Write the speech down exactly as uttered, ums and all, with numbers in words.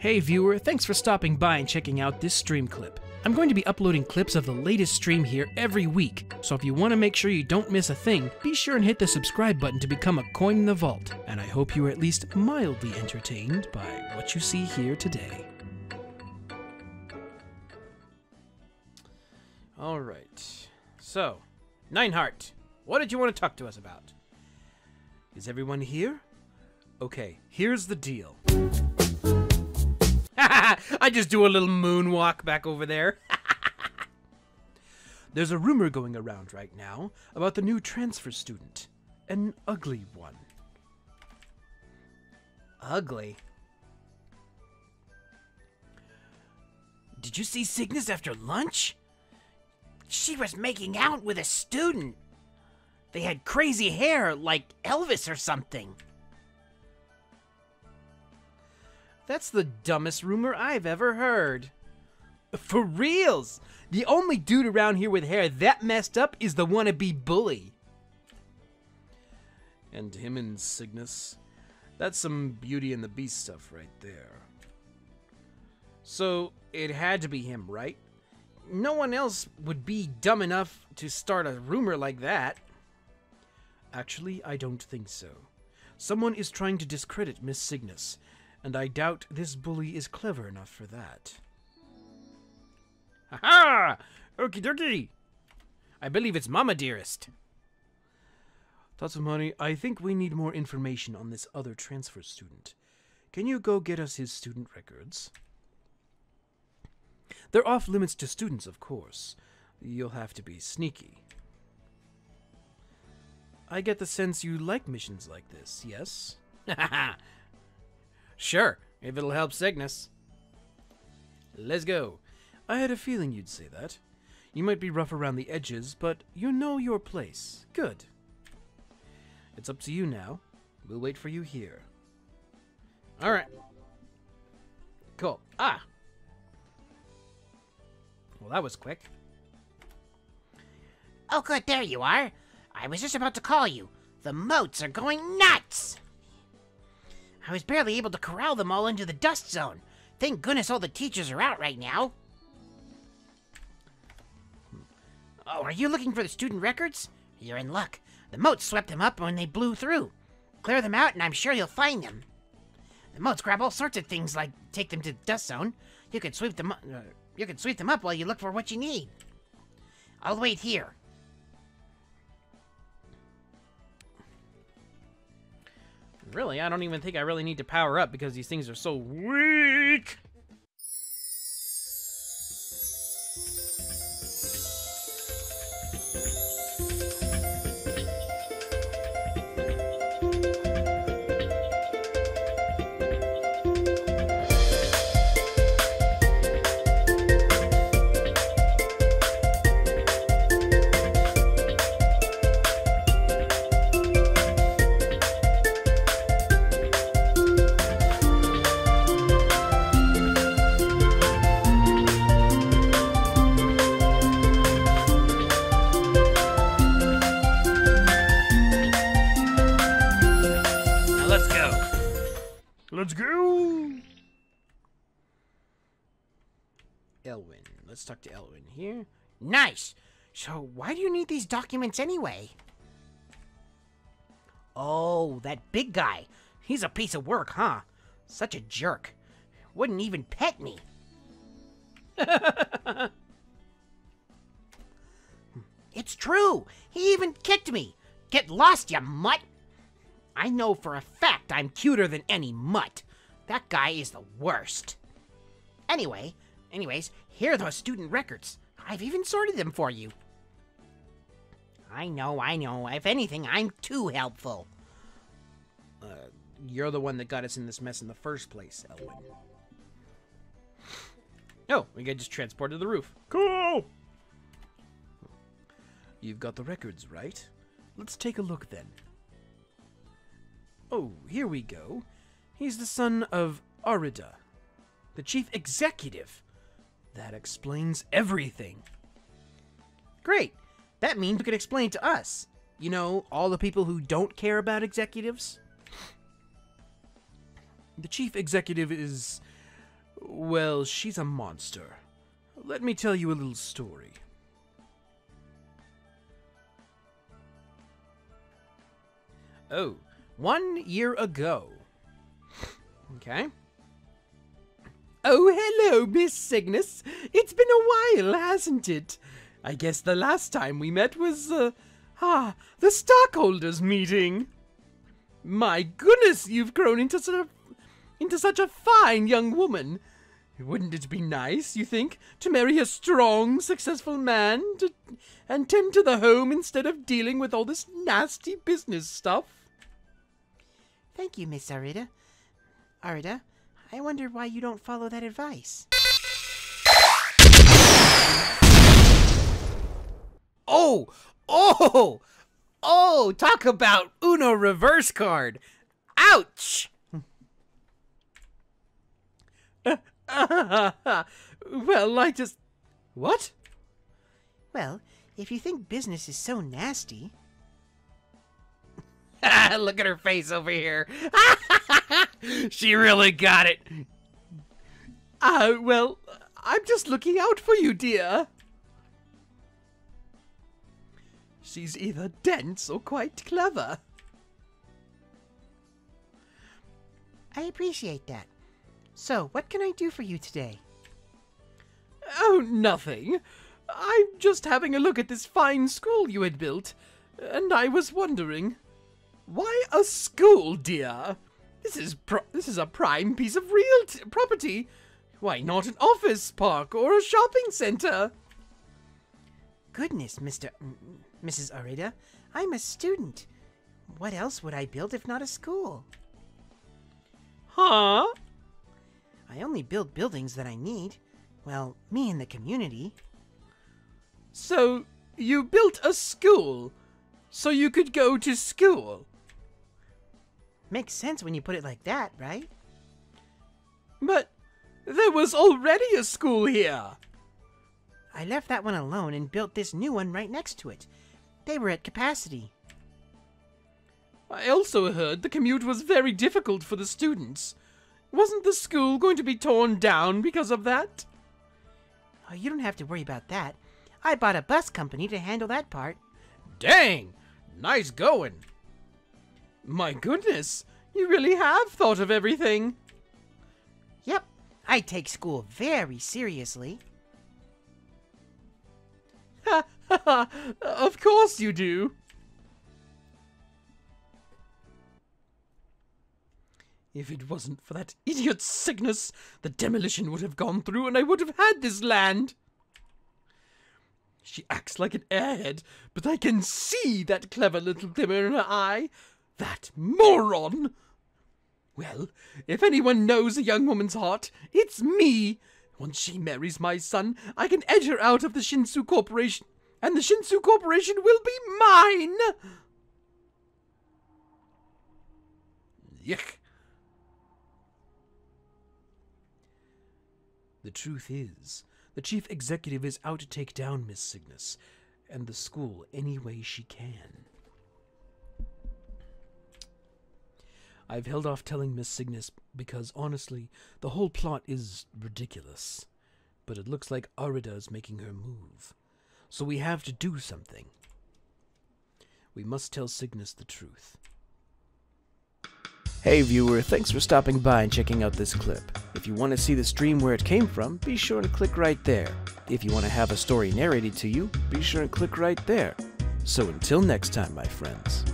Hey viewer, thanks for stopping by and checking out this stream clip. I'm going to be uploading clips of the latest stream here every week, so if you want to make sure you don't miss a thing, be sure and hit the subscribe button to become a coin in the vault. And I hope you are at least mildly entertained by what you see here today. Alright, so, Nineheart, what did you want to talk to us about? Is everyone here? Okay, here's the deal. I just do a little moonwalk back over there. There's a rumor going around right now about the new transfer student. An ugly one. Ugly? Did you see Cygnus after lunch? She was making out with a student. They had crazy hair like Elvis or something. That's the dumbest rumor I've ever heard. For reals! The only dude around here with hair that messed up is the wannabe bully. And him and Cygnus. That's some Beauty and the Beast stuff right there. So, it had to be him, right? No one else would be dumb enough to start a rumor like that. Actually, I don't think so. Someone is trying to discredit Miss Cygnus. And I doubt this bully is clever enough for that. Ha-ha! Okie dokie! I believe it's Mama Dearest. Tatsumari, I think we need more information on this other transfer student. Can you go get us his student records? They're off limits to students, of course. You'll have to be sneaky. I get the sense you like missions like this, yes? Ha-ha! Sure, if it'll help Cygnus. Let's go. I had a feeling you'd say that. You might be rough around the edges, but you know your place. Good. It's up to you now. We'll wait for you here. Alright. Cool. Ah! Well, that was quick. Oh good, there you are. I was just about to call you. The moats are going nuts! I was barely able to corral them all into the dust zone. Thank goodness all the teachers are out right now. Oh, are you looking for the student records? You're in luck. The moats swept them up when they blew through. Clear them out and I'm sure you'll find them. The moats grab all sorts of things like take them to the dust zone. You can sweep them, uh, you can sweep them up while you look for what you need. I'll wait here. Really, I don't even think I really need to power up because these things are so weak. Let's go! Elwin. Let's talk to Elwin here. Nice! So, why do you need these documents anyway? Oh, that big guy. He's a piece of work, huh? Such a jerk. Wouldn't even pet me. It's true! He even kicked me! Get lost, you mutt! I know for a fact I'm cuter than any mutt. That guy is the worst. Anyway, anyways, here are those student records. I've even sorted them for you. I know, I know. If anything, I'm too helpful. Uh, you're the one that got us in this mess in the first place, Elwin. Oh, we got just transported to the roof. Cool! You've got the records, right? Let's take a look then. Oh, here we go. He's the son of Arida, the chief executive. That explains everything. Great. That means we can explain to us. You know, all the people who don't care about executives. The chief executive is Well, she's a monster. Let me tell you a little story. Oh, one year ago. Okay. Oh, hello, Miss Cygnus. It's been a while, hasn't it? I guess the last time we met was, uh, ah, the stockholders meeting. My goodness, you've grown into such a, into such a fine young woman. Wouldn't it be nice, you think, to marry a strong, successful man to, and tend to the home instead of dealing with all this nasty business stuff? Thank you, Miss Arida. Arida, I wonder why you don't follow that advice. Oh! Oh! Oh! Talk about Uno reverse card! Ouch! uh, uh, well, I just... What? Well, if you think business is so nasty... Look at her face over here. She really got it. Uh, well, I'm just looking out for you, dear. She's either dense or quite clever. I appreciate that. So, what can I do for you today? Oh, nothing. I'm just having a look at this fine school you had built, and I was wondering... Why a school, dear? This is pr this is a prime piece of real t property. Why not an office park or a shopping center? Goodness, Mister M Missus Arida, I'm a student. What else would I build if not a school? Huh? I only build buildings that I need. Well, me and the community. So, you built a school? So you could go to school. Makes sense when you put it like that, right? But there was already a school here. I left that one alone and built this new one right next to it. They were at capacity. I also heard the commute was very difficult for the students. Wasn't the school going to be torn down because of that? Oh, you don't have to worry about that. I bought a bus company to handle that part. Dang! Nice going! My goodness, you really have thought of everything. Yep, I take school very seriously. Ha ha ha! Of course you do! If it wasn't for that idiot Cygnus, the demolition would have gone through and I would have had this land! She acts like an airhead, but I can see that clever little glimmer in her eye. That moron! Well, if anyone knows a young woman's heart, it's me! Once she marries my son, I can edge her out of the Shinsu Corporation, and the Shinsu Corporation will be mine! Yuck. The truth is... The chief executive is out to take down Miss Cygnus, and the school any way she can. I've held off telling Miss Cygnus because, honestly, the whole plot is ridiculous. But it looks like Arida is making her move. So we have to do something. We must tell Cygnus the truth. Hey viewer, thanks for stopping by and checking out this clip. If you want to see the stream where it came from, be sure to click right there. If you want to have a story narrated to you, be sure and click right there. So until next time, my friends.